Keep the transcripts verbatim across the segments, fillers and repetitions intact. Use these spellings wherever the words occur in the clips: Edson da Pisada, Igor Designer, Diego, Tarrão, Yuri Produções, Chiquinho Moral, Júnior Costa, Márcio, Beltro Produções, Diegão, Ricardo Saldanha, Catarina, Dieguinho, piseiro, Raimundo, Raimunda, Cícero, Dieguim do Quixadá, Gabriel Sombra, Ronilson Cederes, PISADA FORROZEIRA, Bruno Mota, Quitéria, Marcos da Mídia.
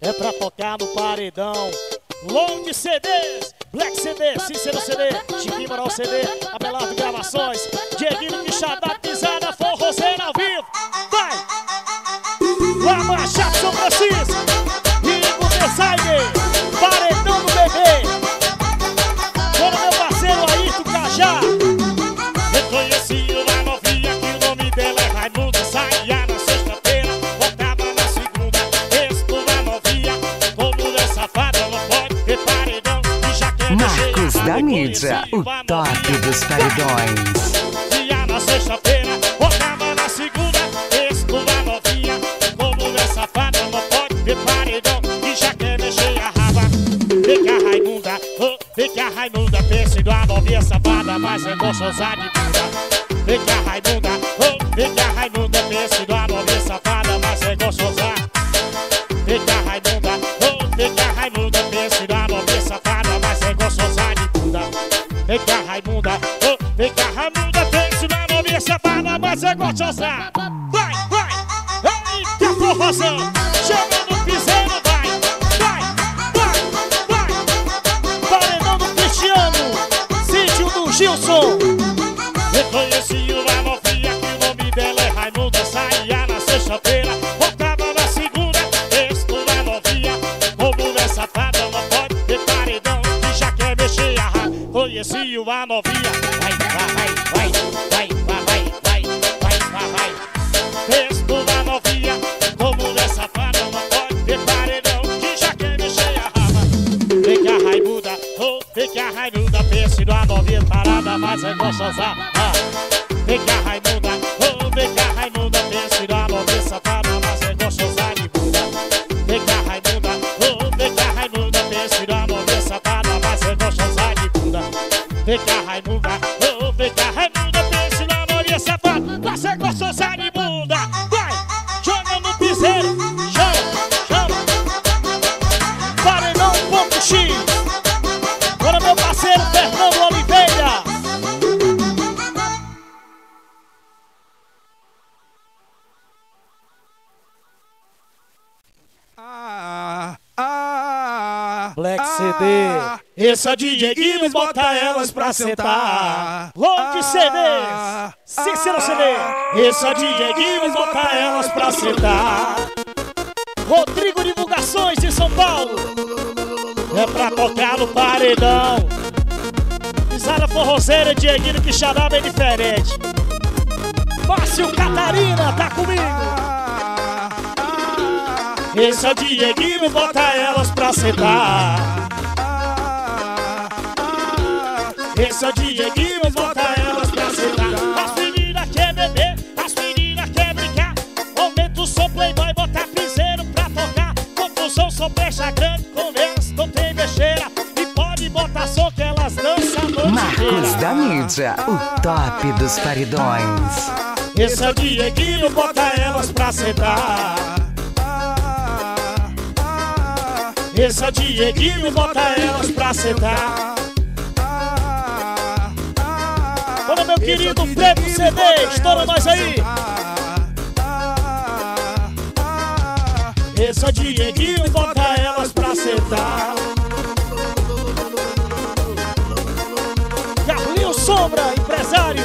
é pra tocar no paredão. Long C Ds, Black C D, Cícero C D, Chiquinho Moral C D, Abelardo Gravações, Dieguim do Quixadá, Pisada Forrozeira ao vivo. Vai! Lá marchar São Francisco, Igor Designer, paredão do bebê. Todo meu parceiro aí, tu Cajá. Reconheci uma novinha que o nome dela é Raimundo, saia na sexta-feira, voltava na segunda. Estou na novinha, como mulher safada, ela pode ter paredão e já quer Marcos da Mídia, o top dos paredões. Dia na sexta-feira, voltava na segunda. Estou na novinha, como mulher safada, ela pode ter paredão e já quer mexer a raba. Vem que a Raimunda, oh, vem que a Raimunda, pensando a novinha safada, mas é gostosa de bunda. Vem que a Raimunda, oh, vem que a Raimunda, pensando a novinha safada, mas é gostosa. Vem que a Raimunda, oh, vem que a Raimunda, pensando a novinha safada, mas é gostosa de bunda. Vem que a Raimunda, oh, vem que a Raimunda, pensando a novinha safada, mas é gostosa. Vai, vai, eita forrozão, chega no piseiro, vai, vai, vai, vai. Paredão do Cristiano, sítio do Gilson. Reconheci uma novinha que o nome dela é Raimunda, saía na sexta-feira, voltava na segunda. Estou na novinha, como mulher safada, ela pode ter paredão e já quer mexer a raba. Conheci uma novinha, vai, vai, vai, vai, vai, vai, vai, vai, vai, vai. Estou na novinha, como mulher safada, ela pode ter paredão que já quer mexer a raba. Vem que a Raimunda, oh, vem que a Raimunda, pense numa novinha parada, mas é gostosa. Vem cá, Raimunda, oh, vem cá, Raimunda, pense na novinha safada, mas é gostosa de bunda. Vem cá, Raimunda, oh, vem cá, Raimunda, pense na novinha safada, mas é gostosa de bunda. Vem cá, Raimunda, oh, vem cá, Raimunda, pense na novinha safada, mas é gostosa de bunda. Vai, joga no piseiro, chama, chama. Paredão ponto X. Agora meu parceiro Fernando Oliveira. Black C D, ah, esse é Dieguinho, bota elas pra sentar. Long C Ds, Cícero C D, esse é Dieguinho, bota elas pra sentar. Rodrigo Divulgações de São Paulo, é pra tocar no paredão. Pisada Forrozeira, Dieguinho do Quixadá, bem diferente. Márcio, Catarina, tá comigo. Esse é o Dieguinho, bota elas pra sentar. Esse é o Dieguinho, bota elas pra sentar. As meninas querem beber, as meninas querem brincar. Aumenta o som, playboy, bota piseiro pra tocar. Confusão, só brecha grande, conversa, não tem besteira. E pode botar som que elas dançam a noite. Marcos da Mídia, o top dos paredões. Esse é o Dieguinho, bota elas pra sentar. Esse é o Dieguinho, bota elas pra sentar. Olha meu querido Preto C D, estoura nós aí. Esse é o Dieguinho, bota elas pra sentar. Gabriel Sombra, empresário.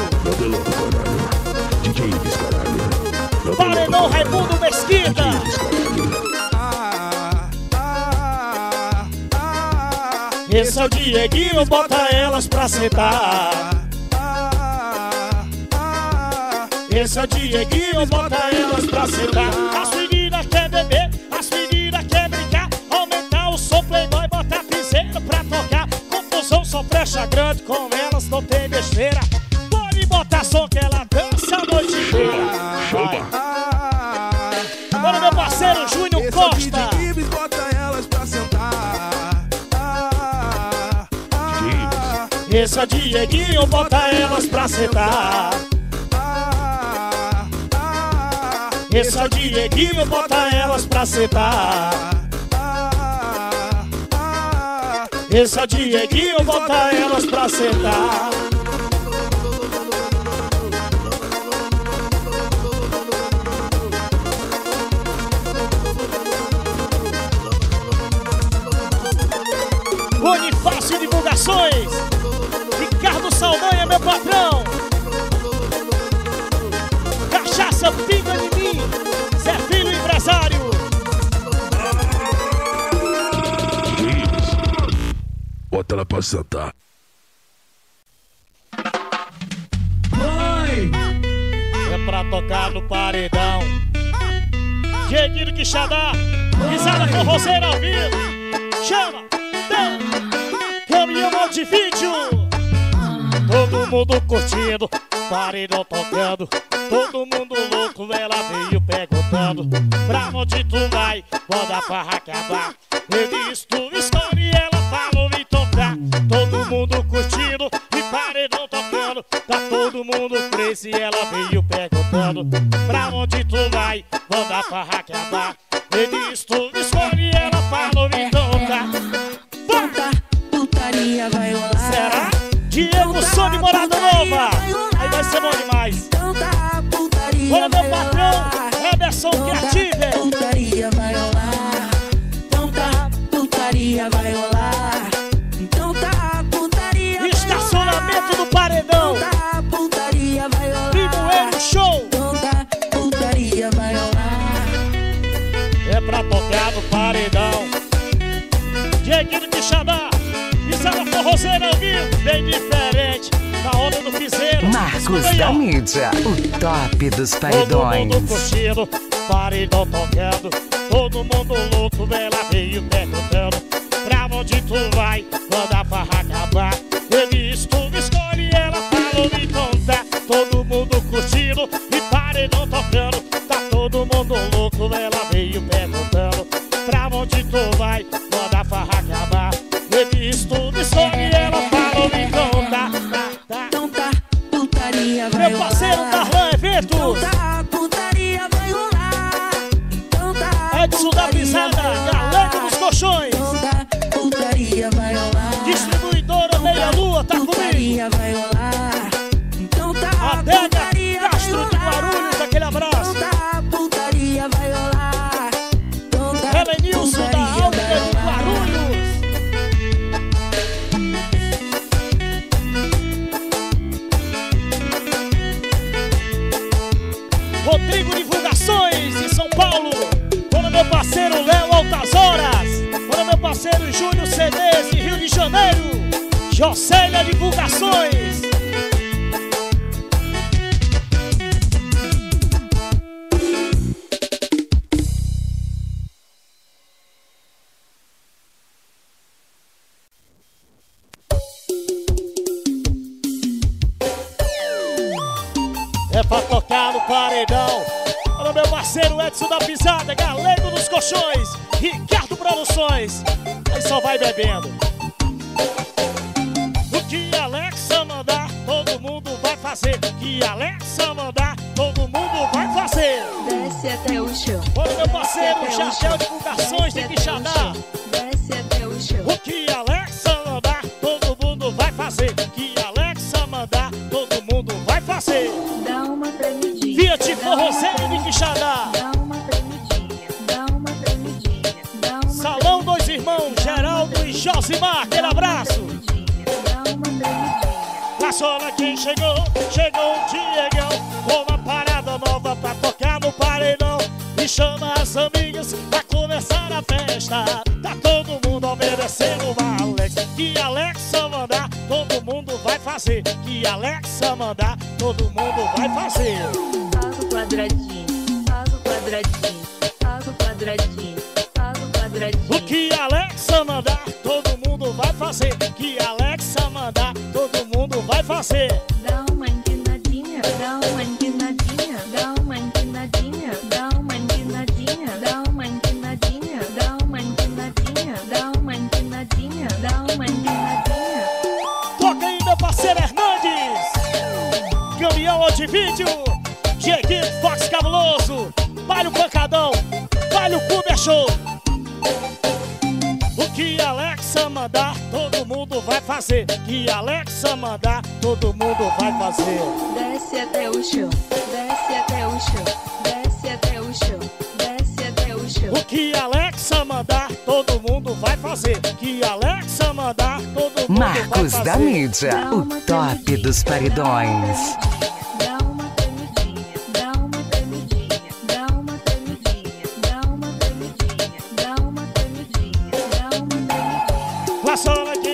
Paredão Raimundo Mesquita. Esse é o Dieguinho, bota elas pra sentar. Esse é o Dieguinho, bota elas pra sentar. As meninas querem beber, as meninas querem brincar. Aumentar o som, playboy, botar piseiro pra tocar. Confusão, só flecha grande, com elas não tem besteira. Pode botar som que ela dança a noite inteira. Agora meu parceiro Júnior Costa. Esse é o Dieguinho, bota elas pra sentar. Esse é o Dieguinho, bota elas pra sentar. Esse é o Dieguinho, bota elas pra sentar. Produções, Ricardo Saldanha, meu patrão. Cachaça pinga de mim, Zé Filho empresário. Bota ela pra sentar. Mãe! É pra tocar no paredão. Dieguim do Quixadá, pisada forrozeira ao vivo. Chama, dão. Caminhão de vídeo. Todo mundo curtindo, paredão tocando. Todo mundo louco, ela veio perguntando: pra onde tu vai, manda a farra acabar. Eu disse tua história e ela falou em tocar. Todo mundo curtindo e paredão tocando. Tá todo mundo preso e ela veio perguntando: pra onde tu vai, manda a farra acabar. Eu disse tua história e ela falou em tocar. Bota! Vai rolar. Será? Diego, sou de morada nova. Aí vai ser bom demais. Olha meu patrão, Edson Criativa. Putaria vai rolar. Então tá, putaria vai rolar. Então tá, putaria vai rolar. Estacionamento do paredão. Então tá, putaria vai rolar. Primeiro show. Então tá, putaria vai rolar. É pra tocar no paredão. Dieguinho do Quixadá. Pisada forrozeira ao vivo, bem diferente da onda do piseiro. Marcos da Mídia, o top dos paredões. Todo mundo curtindo, paredão tocando. Todo mundo louco, ela veio perguntando: pra onde tu vai, quando a farra acabar? Ele estuda, escolhe, ela falou me contar. Todo mundo curtindo e paredão tocando. Tá todo mundo louco, ela veio perguntando: pra onde tu vai, quando a farra acabar? Estudo e só que ela falou me contar. Então tá, putaria vai rolar. Meu parceiro Tarrão Eventos. Então tá, putaria vai rolar. Então tá, Edson da Pisada, galante dos colchões. Então tá, putaria vai rolar. Distribuidora Meia Lua, tá comigo. Putaria vai rolar. Então tá, putaria vai rolar. Castro de Guarulhos, aquele abraço. Então tá, putaria vai rolar. Então tá, Helenilson da Almeida de Guarulhos. Rodrigo Divulgações em São Paulo. Olha meu parceiro Léo Altas Horas. Olha meu parceiro Júnior Cederes de Rio de Janeiro. Jocélia Divulgações. Pra tocar no paredão. Olha meu parceiro Edson da Pisada, galego dos colchões, Ricardo Produções. Aí só vai bebendo. O que Alexa mandar, todo mundo vai fazer. O que Alexa mandar, todo mundo vai fazer. Desce até o chão. Olha meu parceiro Jardel de Divulgações de Quixadá. Desce até o chão. O que Alexa mandar, todo mundo vai fazer. O que Alexa mandar, todo mundo vai fazer. Fiat Forrozeira de Quixadá. Dá uma tremidinha, dá uma tremidinha, dá uma. Salão Dois Irmãos, Geraldo e Josimar, aquele abraço. Dá uma tremidinha. A sola que chegou, chegou o Diegão, com uma parada nova pra tocar no paredão. E chama as amigas pra começar a festa. Tá todo mundo obedecendo a Alex. Que Alexa mandar, todo mundo vai fazer. Que Alexa mandar, todo mundo vai fazer. Faz o quadradinho, faz o quadradinho, faz o quadradinho, faz o quadradinho. O que Alexa mandar, todo mundo vai fazer. Que Alexa mandar, todo mundo vai fazer. Dá uma empinadinha, dá uma empinadinha, dá uma empinadinha, dá uma empinadinha, dá uma empinadinha, dá uma empinadinha, dá uma empinadinha, dá uma empinadinha. Toca aí meu parceiro Hernandes. Caminhão de vídeo, Dieguinho, Fox Cabuloso, Palho Pancadão, Palho Cuber Show. O que Alexa mandar, todo mundo vai fazer. O que Alexa mandar, todo mundo vai fazer. Desce até o chão, desce até o chão, desce até o chão, desce até o chão. O que Alexa mandar, todo mundo vai fazer. fazer que Alexa mandar todo mundo. Marcos da Mídia, o top dos paredões.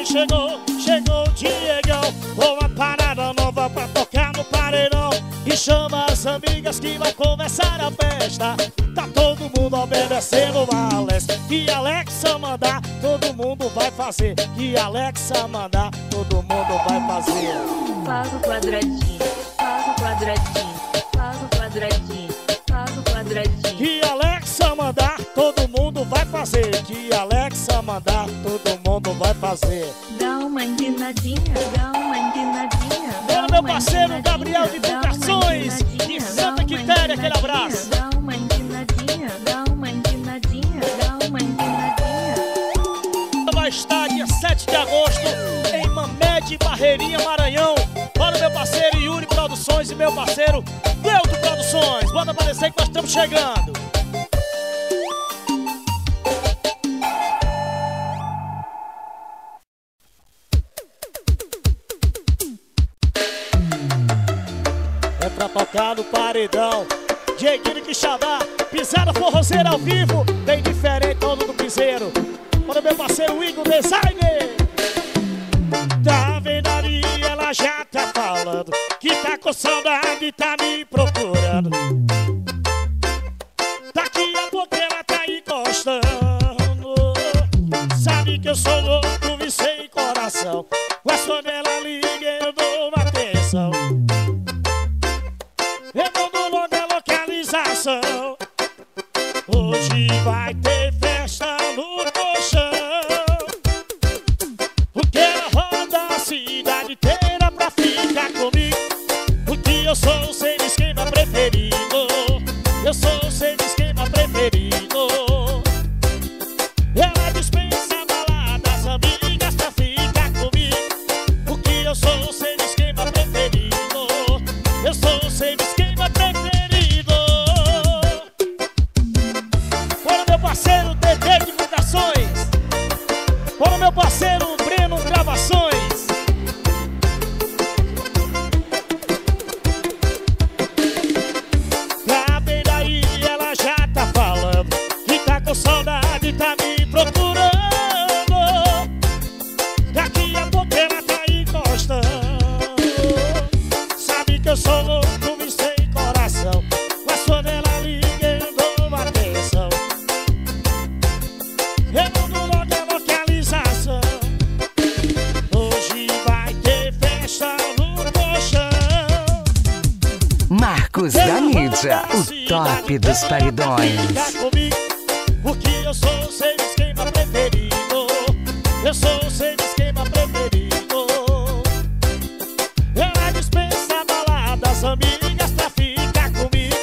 Chegou, chegou o Diegão, com uma parada nova pra tocar no pareirão. E chama as amigas que vão começar a festa. Tá todo mundo obedecendo o Alex. Que Alexa mandar, todo mundo vai fazer. Que Alexa mandar, todo mundo vai fazer. Faz o quadradinho, faz o quadradinho, faz o quadradinho, faz o quadradinho. Que Alexa mandar, todo mundo vai fazer. Que Alexa mandar, todo mundo vai fazer. Dá uma empinadinha, dá uma empinadinha. Dá meu parceiro Gabriel de Ficações, de Santa Quitéria, aquele abraço. Dá uma empinadinha, dá uma empinadinha, dá uma empinadinha. Vai estar dia sete de agosto em Mamede, Barreirinha, Maranhão. Para o meu parceiro Yuri Produções e meu parceiro Beltro Produções. Bota aparecer que nós estamos chegando. Pra tocar no paredão, Dieguim do Quixadá, pisada forrozeira ao vivo, bem diferente todo do piseiro. Para o meu parceiro Igor Designer. Tá vendo ali, ela já tá falando que tá com saudade e tá me procurando. Daqui a pouco ela tá encostando. Sabe que eu sou louco e sem coração. Mas quando ela liga eu dou uma atenção. Eu mando logo a localização. Hoje vai ter festa no colchão. Porque ela roda a cidade inteira pra ficar comigo. Porque eu sou o seu esquema preferido. Eu sou o seu esquema preferido. Ela dispensa baladas, amigas pra ficar comigo. Porque eu sou o seu esquema preferido. Eu sou o seu esquema preferido. Para o meu parceiro D D de Fundações. Para o meu parceiro Breno Gravações. Tá bem daí, ela já tá falando que tá com saudade, tá me procurando. Daqui a pouco ela tá encostando. Sabe que eu sou louco. O top dos paredões. Porque eu sou o seu esquema preferido. Eu sou o seu esquema preferido. Ela dispensa baladas, amigas pra ficar comigo.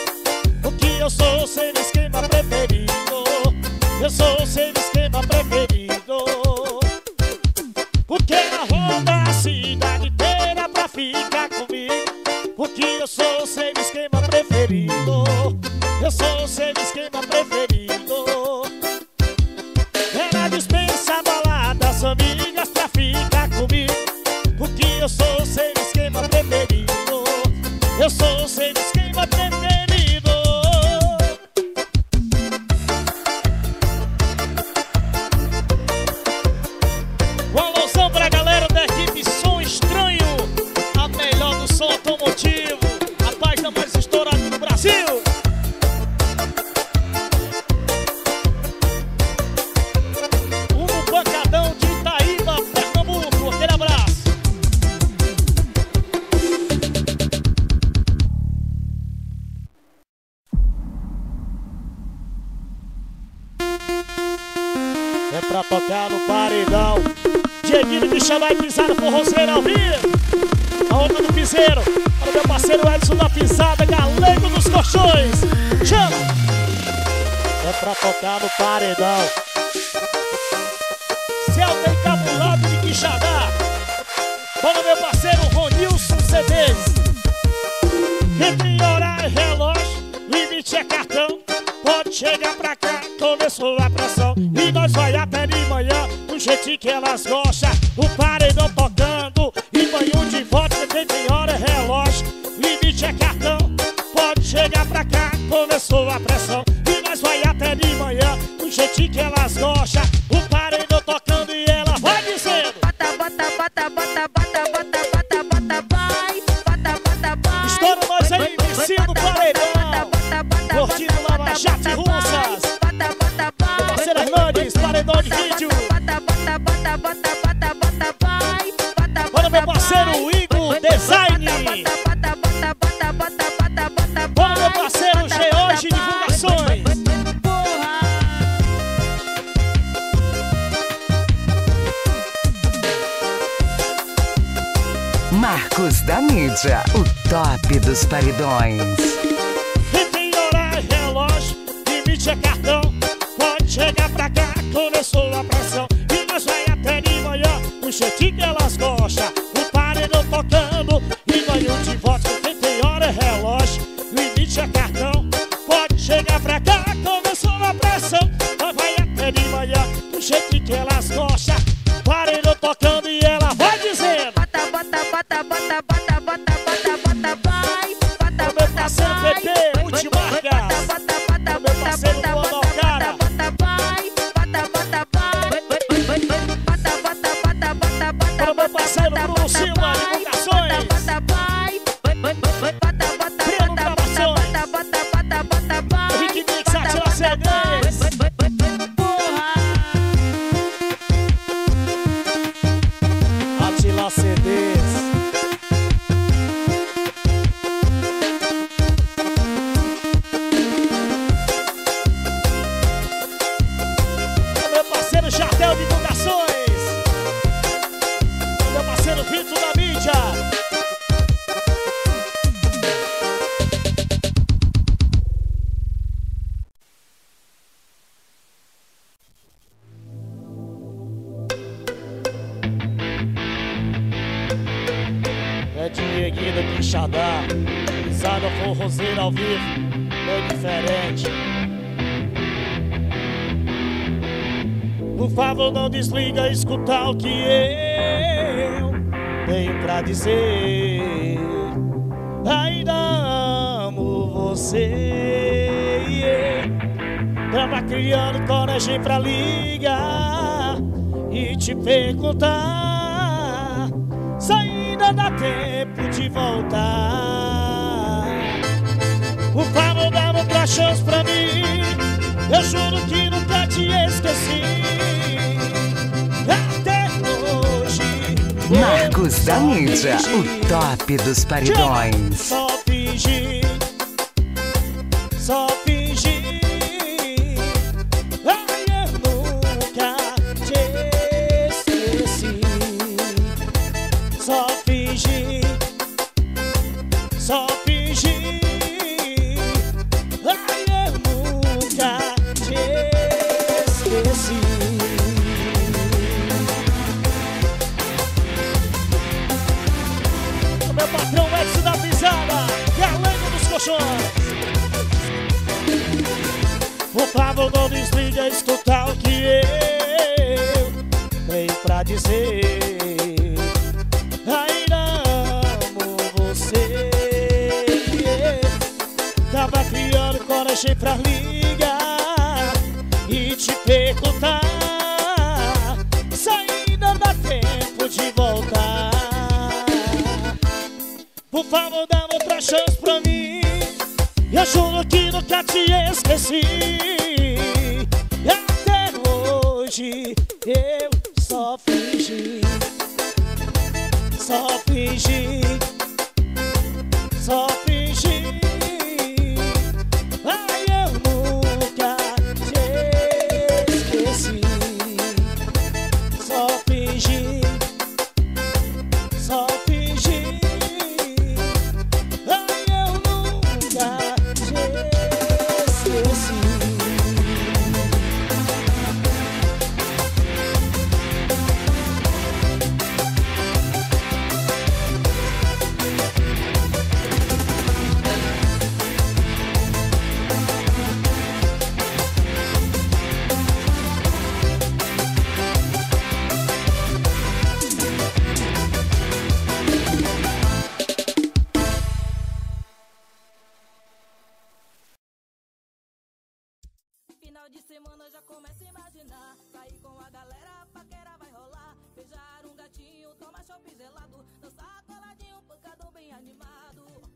Porque eu sou o seu esquema preferido. Eu sou o seu esquema preferido. Porque ela roda a cidade inteira pra ficar comigo. Porque eu sou o seu esquema preferido. Eu sou o seu esquema preferido. Ela dispensa baladas, amigas pra ficar comigo. Porque eu sou o seu esquema preferido. Eu sou o seu esquema preferido. Um alôzão pra galera da equipe Som Estranho. A melhor do som automotivo. Vai pisar no forrozeiro ao vivo. A onda do piseiro. Para o meu parceiro Edson da Pisada, galego dos colchões. Chama! É pra tocar no paredão. Céu tem cabulado de Quixadá. Para o meu parceiro Ronilson Cederes. Entre horário e relógio, limite é cartão. Pode chegar pra cá, começou a pressão. E nós vai até de manhã. jeito que elas gostam. O paredão tocando e banho de voto, setenta hora é relógio, limite é cartão. Pode chegar pra cá, começou a pressão. E nós vai até de manhã, do jeito que elas gostam. O paredão tocando e ela vai dizendo: bota, bota, bota, bota, bota, bota, bota, bota, vai. Bota, bota, vai. Estoura nós aí, inicia no paredão. Curtindo lá na Chate Russas. O parceiro Hernandes, paredão de vídeo. Olha meu parceiro Igor Designer. Olha meu parceiro George Divulgações. Marcos da Mídia, o top dos paredões. É cartão, pode chegar pra cá, começou a pressão. E nós vai até de manhã, o jeitinho que elas gostam. O paredão tocando e ganhou de voto, setenta hora é relógio, limite é cartão. Pode chegar pra cá, começou a pressão. Nós vai até de manhã, o jeitinho que elas gostam. Paredão tocando e ela vai dizendo: bota, bota, bota, bota, bota, bota, bota, bota, vai. Bota, bota, passando P P, última marca. É Dieguinho do Quixadá, pisada forrozeira ao vivo, bem diferente. Por favor, não desliga, escutar o que eu tenho pra dizer. Ainda amo você. Tava criando coragem pra ligar e te perguntar se ainda dá tempo de voltar. Por favor, dá outra chance pra mim. Eu juro que nunca te esqueci. Até hoje. Marcos da Mídia, o top dos paredões. Só fingir, só fingir. Só fingir, ai, eu nunca te esqueci. O meu patrão Edson da Pisada e a lenda dos colchões. Por favor, não desliga, escutar o que eu tenho pra dizer. Ainda amo você. Tava criando coragem pra ligar e te perguntar se ainda dá tempo de voltar. Por favor, dá outra chance pra mim. Eu juro que nunca te esqueci. Até hoje eu só fingi, só fingi, só fingi. semana já começa a imaginar. Sair com a galera, a paquera vai rolar. Beijar um gatinho, tomar chopp gelado, dançar coladinho, pancadão bem animado.